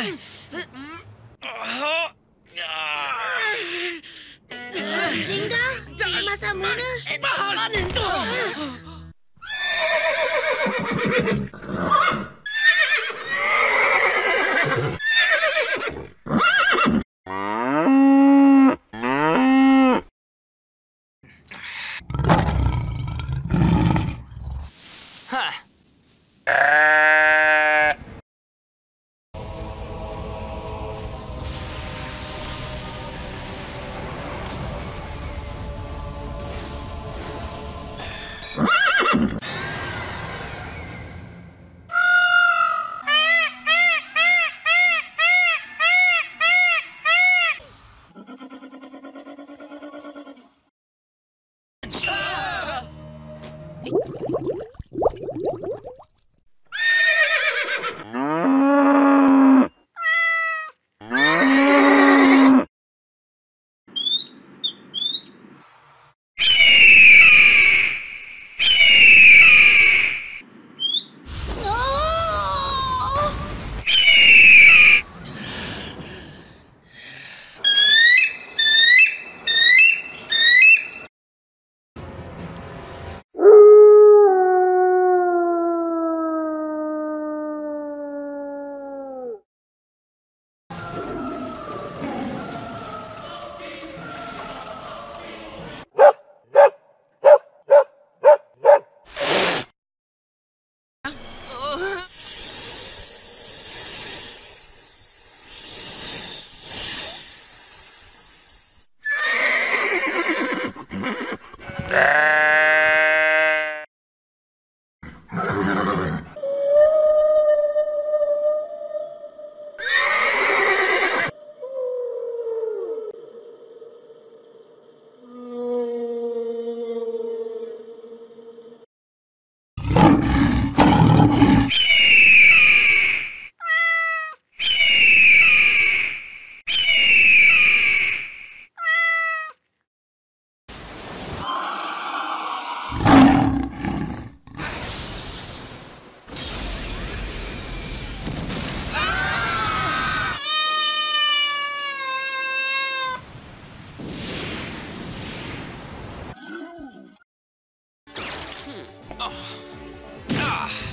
Jinga, Masamune, spannend!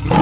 Ah!